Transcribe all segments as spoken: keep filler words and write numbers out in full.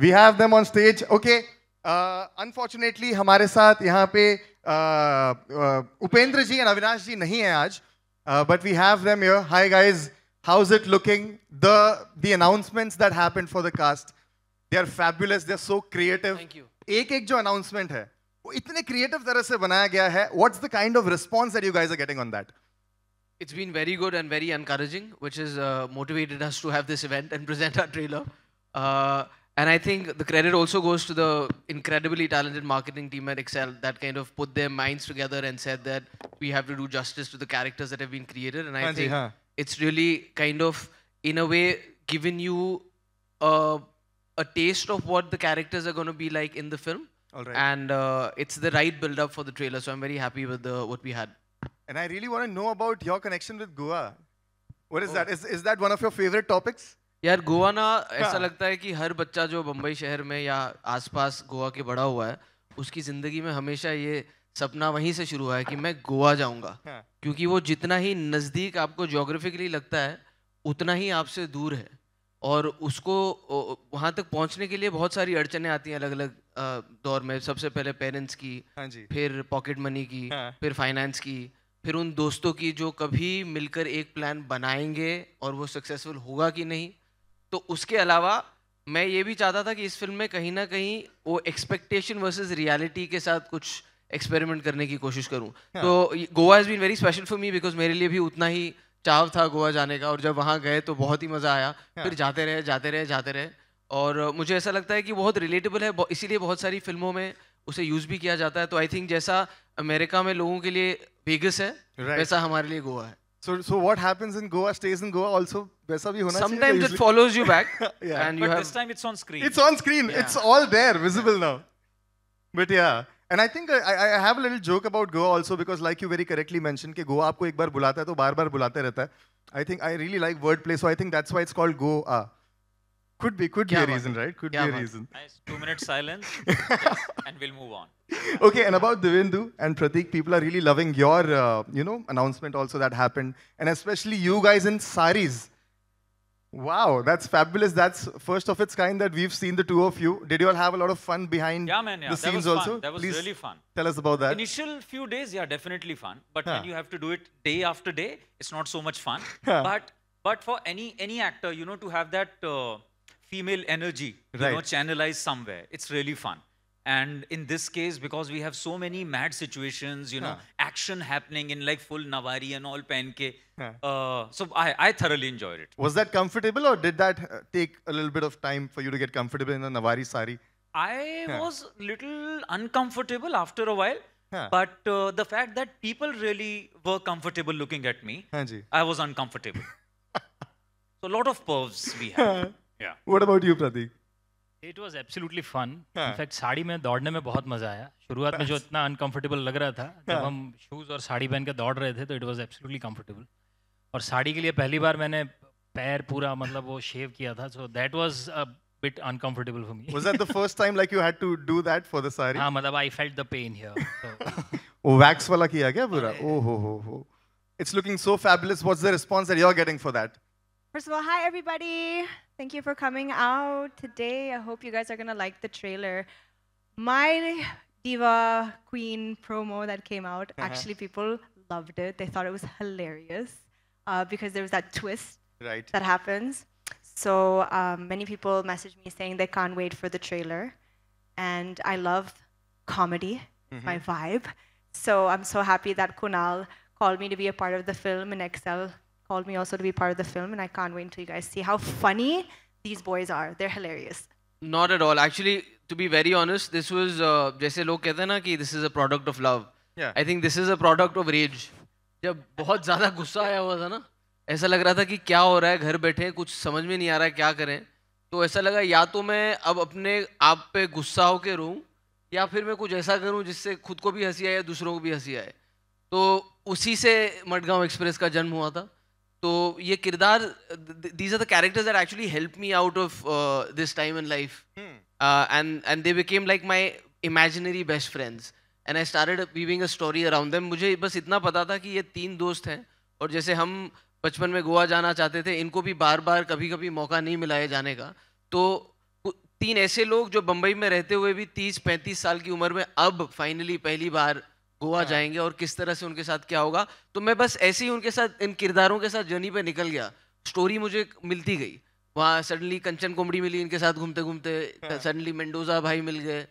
We have them on stage. Okay. Uh, unfortunately, हमारे साथ यहाँ पे Upendra Ji and Avinash Ji नहीं हैं आज, but we have them here. Hi guys, how's it looking? The the announcements that happened for the cast, they are fabulous. They are so creative. Thank you. एक एक जो announcement है, वो इतने creative तरह से बनाया गया है. What's the kind of response that you guys are getting on that? It's been very good and very encouraging, which has uh, motivated us to have this event and present our trailer. Uh, And I think the credit also goes to the incredibly talented marketing team at Excel that kind of put their minds together and said that we have to do justice to the characters that have been created. And I Anji, think huh. it's really kind of, in a way, given you a, a taste of what the characters are going to be like in the film. All right. And uh, it's the right build-up for the trailer. So I'm very happy with the, what we had. And I really want to know about your connection with Goa. What is oh. that? Is, is that one of your favorite topics? यार गोवा ना ऐसा लगता है कि हर बच्चा जो बम्बई शहर में या आसपास गोवा के बड़ा हुआ है उसकी ज़िंदगी में हमेशा ये सपना वहीं से शुरू हुआ है कि मैं गोवा जाऊंगा क्योंकि वो जितना ही नज़दीक आपको ज्योग्राफिकली लगता है उतना ही आपसे दूर है और उसको वहाँ तक पहुँचने के लिए बहुत सारी अड़चने आती हैं अलग अलग दौर में सबसे पहले पेरेंट्स की फिर पॉकेट मनी की फिर फाइनेंस की फिर उन दोस्तों की जो कभी मिलकर एक प्लान बनाएंगे और वो सक्सेसफुल होगा कि नहीं तो उसके अलावा मैं ये भी चाहता था कि इस फिल्म में कहीं ना कहीं वो एक्सपेक्टेशन वर्सेस रियलिटी के साथ कुछ एक्सपेरिमेंट करने की कोशिश करूं yeah. तो Goa has been very special for me because मेरे लिए भी उतना ही चाव था गोवा जाने का और जब वहाँ गए तो बहुत ही मज़ा आया yeah. फिर जाते रहे जाते रहे जाते रहे और मुझे ऐसा लगता है कि बहुत रिलेटेबल है इसीलिए बहुत सारी फिल्मों में उसे यूज़ भी किया जाता है तो आई थिंक जैसा अमेरिका में लोगों के लिए वेगस है right. वैसा हमारे लिए गोवा है So, so what happens in Goa stays in Goa also. Sometimes it follows you back. yeah. and but you have this time it's on screen. It's on screen. Yeah. It's all there, visible yeah. now. But yeah. And I think I, I have a little joke about Goa also because like you very correctly mentioned that Goa आपको एक बार बुलाता है तो बार बार बुलाते रहता है. I think I really like wordplay so I think that's why it's called Goa. Could be, could be a reason, right? Could be a reason. Nice two minute silence and we'll move on. Okay, and about Divyendu and Prateek, people are really loving your, uh, you know, announcement also that happened. And especially you guys in saris. Wow, that's fabulous. That's first of its kind that we've seen the two of you. Did you all have a lot of fun behind yeah, man, yeah. the scenes also? Yeah, man, that was Please really fun. Tell us about that. Initial few days, yeah, definitely fun. But huh. when you have to do it day after day, it's not so much fun. but but for any, any actor, you know, to have that... Uh, female energy, you right. know, channelized somewhere. It's really fun. And in this case, because we have so many mad situations, you know, huh. action happening in like full Navari and all penke. Huh. Uh, so I, I thoroughly enjoyed it. Was that comfortable or did that uh, take a little bit of time for you to get comfortable in the Navari sari? I huh. was little uncomfortable after a while. Huh. But uh, the fact that people really were comfortable looking at me, huh, I was uncomfortable. So a lot of pervs we had. Yeah. What about you, Prateek? It was absolutely fun. Yeah. In fact, sari में दौड़ने में बहुत मजा आया. शुरुआत में जो इतना uncomfortable लग रहा था, जब yeah. हम shoes और साड़ी पहन के दौड़ रहे थे, तो it was absolutely comfortable. और साड़ी के लिए पहली बार मैंने पैर पूरा मतलब वो shave किया था, so that was a bit uncomfortable for me. Was that the first time like you had to do that for the sari? हाँ, मतलब I felt the pain here. वो wax वाला किया क्या पूरा? Oh ho ho ho. It's looking so fabulous. What's the response that you're getting for that? First of all, hi everybody. Thank you for coming out today. I hope you guys are going to like the trailer. My diva queen promo that came out, uh-huh. actually people loved it. They thought it was hilarious uh, because there was that twist right. that happens. So um, many people messaged me saying they can't wait for the trailer. And I love comedy, mm-hmm. my vibe. So I'm so happy that Kunal called me to be a part of the film in Excel. Called me also to be part of the film, and I can't wait until you guys see how funny these boys are. They're hilarious. Not at all. Actually, to be very honest, this was, uh, जैसे लोग कहते हैं ना कि this is a product of love. Yeah. I think this is a product of rage. जब बहुत ज़्यादा गुस्सा आया हुआ था ना, ऐसा लग रहा था कि क्या हो रहा है घर बैठे कुछ समझ में नहीं आ रहा है क्या करें, तो ऐसा लगा या तो मैं अब अपने आप पे गुस्सा होके रोऊं, या फिर मैं कुछ ऐसा करूं जिससे खुद को भी हंसी आए या दूसरों को भी हंसी आए. तो उसी से मडगांव एक्सप्रेस का जन्म हुआ था. तो ये किरदार, these are the characters that actually helped me out of uh, this time in life, hmm. uh, and and they became like my imaginary best friends, and I started weaving a story around them. मुझे बस इतना पता था कि ये तीन दोस्त हैं, और जैसे हम बचपन में गोवा जाना चाहते थे, इनको भी बार-बार कभी-कभी मौका नहीं मिला है जाने का, तो तीन ऐसे लोग जो बंबई में रहते हुए भी तीस पैंतीस साल की उम्र में अब फाइनली पहली बार गोवा जाएंगे और किस तरह से उनके साथ क्या होगा। तो मैं बस ऐसे ही उनके साथ, इन किरदारों के साथ जर्नी पे निकल गया। स्टोरी मुझे मिलती गई, वहाँ सडनली कंचन कोमड़ी मिली इनके साथ घूमते घूमते, सडनली मेंडोजा भाई मिल गए।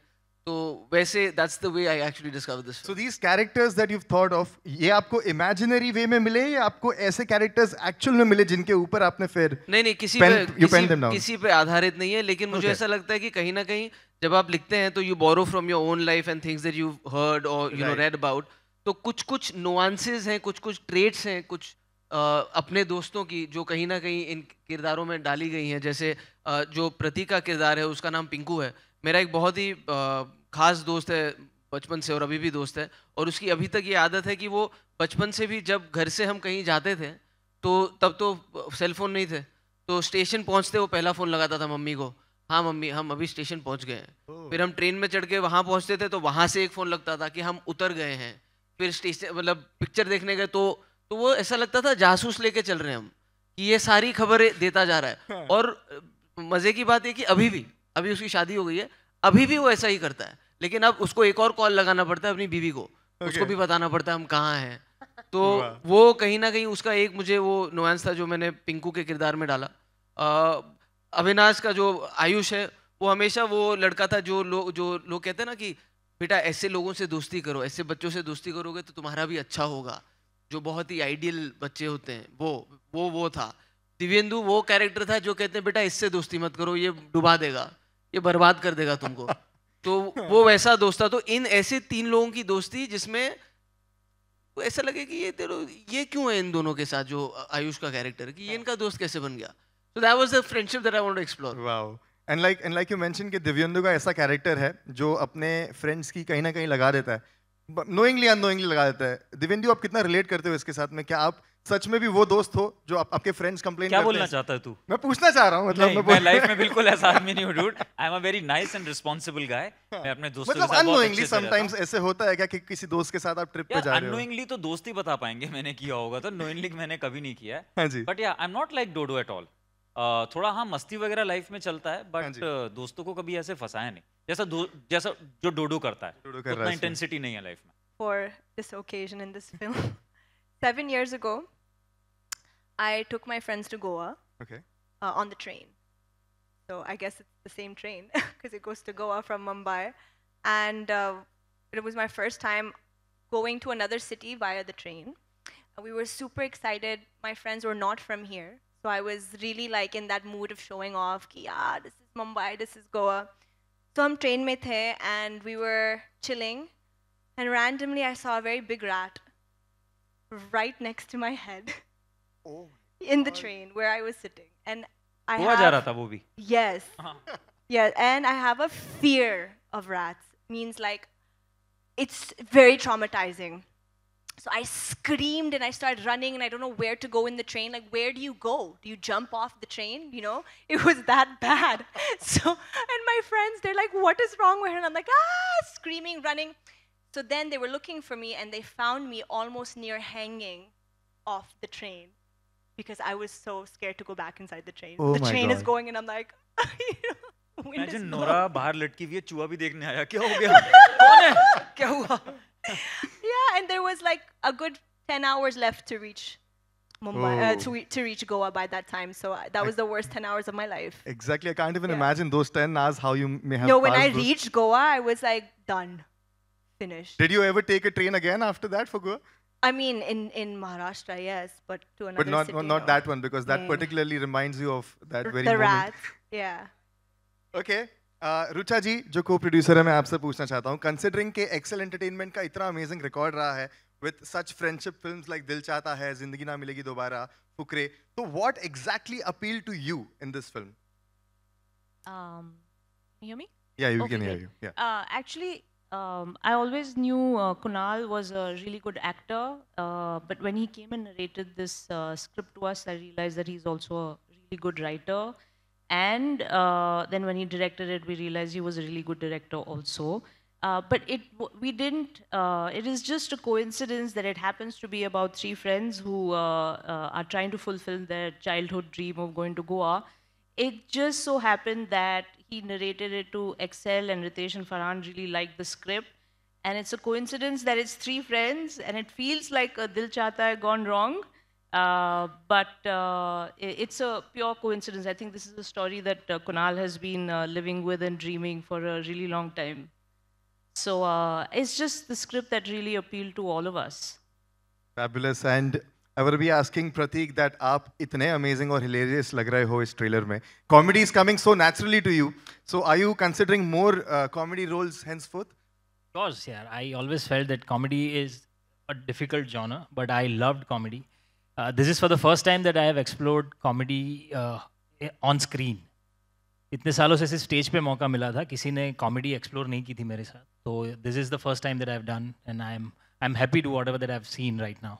तो वैसे that's the way I actually discovered this. So these characters that you've thought of, ये आपको imaginary way में मिले या आपको ऐसे characters actual में मिले जिनके ऊपर आपने फिर नहीं नहीं किसी pen, पे you pen them down. किसी पे आधारित नहीं है, लेकिन मुझे okay. ऐसा लगता है कि कहीं ना कहीं जब आप लिखते हैं तो you borrow from your own life and things that you've heard or you right. know read about. तो कुछ कुछ nuances हैं, कुछ कुछ traits हैं, कुछ Uh, अपने दोस्तों की जो कहीं ना कहीं इन किरदारों में डाली गई हैं। जैसे uh, जो प्रतीक का किरदार है उसका नाम पिंकू है, मेरा एक बहुत ही uh, खास दोस्त है बचपन से और अभी भी दोस्त है। और उसकी अभी तक ये आदत है कि वो बचपन से भी जब घर से हम कहीं जाते थे तो तब तो सेलफोन नहीं थे, तो स्टेशन पहुँचते वो पहला फ़ोन लगाता था मम्मी को, हाँ मम्मी हम अभी स्टेशन पहुँच गए हैं। फिर हम ट्रेन में चढ़ के वहाँ पहुँचते थे तो वहाँ से एक फ़ोन लगता था कि हम उतर गए हैं। फिर स्टेशन मतलब पिक्चर देखने गए तो तो वो ऐसा लगता था जासूस लेके चल रहे हैं हम, कि ये सारी खबरें देता जा रहा है। और मज़े की बात ये कि अभी भी, अभी उसकी शादी हो गई है, अभी भी वो ऐसा ही करता है। लेकिन अब उसको एक और कॉल लगाना पड़ता है अपनी बीवी को, okay. उसको भी बताना पड़ता है हम कहाँ हैं। तो वो कहीं ना कहीं उसका एक मुझे वो नुआंस था जो मैंने पिंकू के किरदार में डाला। अविनाश का जो आयुष है वो हमेशा वो लड़का था जो लोग जो लोग कहते हैं ना कि बेटा ऐसे लोगों से दोस्ती करो, ऐसे बच्चों से दोस्ती करोगे तो तुम्हारा भी अच्छा होगा, जो बहुत ही आइडियल बच्चे होते हैं, वो वो वो था। दिव्येंदु वो कैरेक्टर था जो कहते हैं बेटा इससे दोस्ती मत करो, ये डुबा देगा, ये बर्बाद कर देगा तुमको। तो वो वैसा दोस्त था। तो इन ऐसे तीन लोगों की दोस्ती जिसमें ऐसा लगे कि ये तेरो ये क्यों है इन दोनों के साथ, जो आयुष का कैरेक्टर कि ये इनका दोस्त कैसे बन गया। So that was the friendship that I want to explore. Wow. And like and like you mention कि दिव्येंदु का ऐसा कैरेक्टर है जो अपने फ्रेंड्स की कहीं ना कहीं लगा देता है, नोइंगली अननोइंगली लगा देता है। दिव्येंदु आप कितना रिलेट करते हो इसके साथ में? क्या आप सच में भी वो दोस्त हो जो आप, आपके फ्रेंड्स कंप्लेन क्या बोलना चाहता है तू? मैं पूछना चाह रहा हूं, मतलब मैं, मैं लाइफ में बिल्कुल ऐसा आदमी नहीं हूं dude. I am a very nice and responsible guy. मैं अपने दोस्तों के साथ बहुत अननोइंगली समटाइम्स ऐसे होता है क्या कि किसी दोस्त के साथ आप ट्रिप पे जा रहे हो? अननोइंगली तो दोस्त ही बता पाएंगे मैंने किया होगा, तो नोइंगली मैंने कभी नहीं किया है। But yeah I am not like dodo at all. थोड़ा हाँ मस्ती वगैरह लाइफ में चलता है, बट दोस्तों को कभी ऐसे फंसाया नहीं जैसा जैसा जो डोडो करता है। उतना इंटेंसिटी नहीं है लाइफ में। For this occasion in this film, seven years ago, I took my friends to Goa. Okay. Uh, on the train. So I guess it's the same train because it goes to Goa from Mumbai, and uh, it was my first time going to another city via the train. Uh, we were super excited. My friends were not from here, so I was really like in that mood of showing off. Ki, yeah, this is Mumbai. This is Goa. So हम train में थे and we were chilling and randomly I saw a very big rat right next to my head oh my in the train where I was sitting and I Goa have, जा रहा था वो भी yes yeah and I have a fear of rats means like it's very traumatizing so I screamed and I started running and I don't know where to go in the train like where do you go do you jump off the train you know it was that bad so and my friends they're like what is wrong with her and I'm like ah screaming running so then they were looking for me and they found me almost near hanging off the train because I was so scared to go back inside the train oh the train God. is going and I'm like you know imagine Nora बाहर लटकी हुई है चूहा भी देखने आया क्या हो गया कौन है क्या हुआ yeah and there was like a good ten hours left to reach Mumbai oh. uh, to, to reach Goa by that time so I, that was I, the worst ten hours of my life exactly I can't even yeah. imagine those ten hours how you may have no when I reached Goa I was like done finished did you ever take a train again after that for Goa I mean in in Maharashtra yes but to another but not city, not no. that one because that yeah. particularly reminds you of that very the moment rat. yeah okay Rucha जी जो को producer है मैं आपसे पूछना चाहता हूँ considering के Excel entertainment का इतना अमेजिंग रिकॉर्ड रहा है with such friendship films like Dil Chahta Hai Zindagi Na Milegi Dobara Fukrey तो what exactly appeal to you in this film um you hear me yeah you okay, can hear you yeah uh, actually um I always knew uh, Kunal was a really good actor uh, but when he came and narrated this uh, script to us I realized that he's also a really good writer and uh, then when he directed it we realized he was a really good director also uh, but it we didn't uh, it is just a coincidence that it happens to be about three friends who uh, uh, are trying to fulfill their childhood dream of going to Goa it just so happened that he narrated it to Excel, and Ritesh and Farhan really liked the script. And it's a coincidence that it's three friends, and it feels like a Dil Chahta Hai gone wrong. Uh, but uh, it's a pure coincidence. I think this is a story that uh, Kunal has been uh, living with and dreaming for a really long time. So uh, it's just the script that really appealed to all of us. Fabulous. And I will be asking Prateek that aap itne amazing or hilarious lag rahe ho is trailer mein. Comedy is coming so naturally to you. So are you considering more uh, comedy roles henceforth? Of course, yeah. I always felt that comedy is a difficult genre, but I loved comedy. Uh, this is for the first time that I have explored comedy uh, on screen. इतने सालों से सिर्फ stage पे मौका मिला था, किसी ने comedy explore नहीं की थी मेरे साथ. So this is the first time that I have done, and I am I'm happy to whatever that I have seen right now.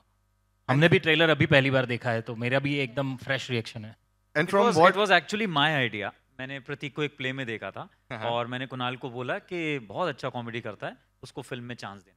हमने भी trailer अभी पहली बार देखा है, तो मेरा भी एकदम fresh reaction है. And from what? It was actually my idea. मैंने प्रतीक को एक play में देखा था, और मैंने कुणाल को बोला कि बहुत अच्छा comedy करता है, उसको film में chance देना.